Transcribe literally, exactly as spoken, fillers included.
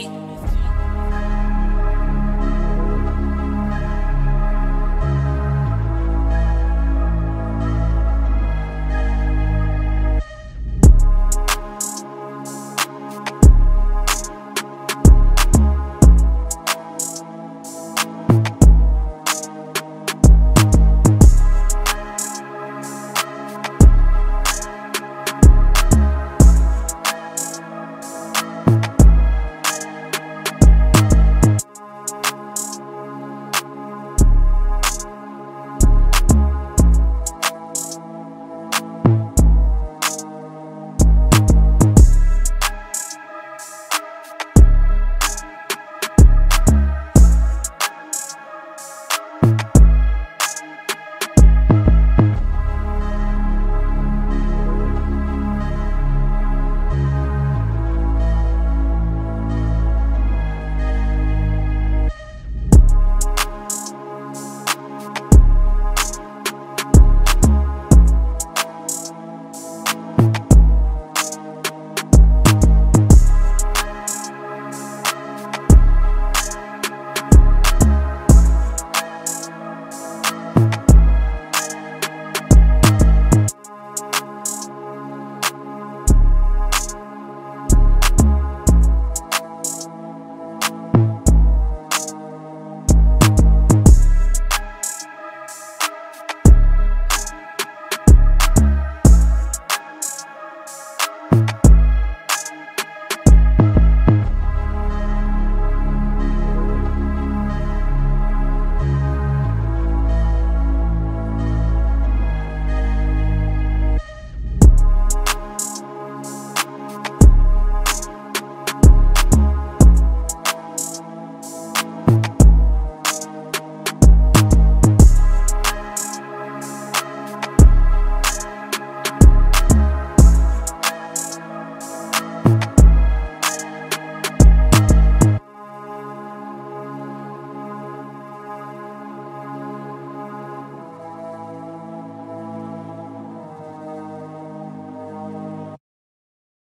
see.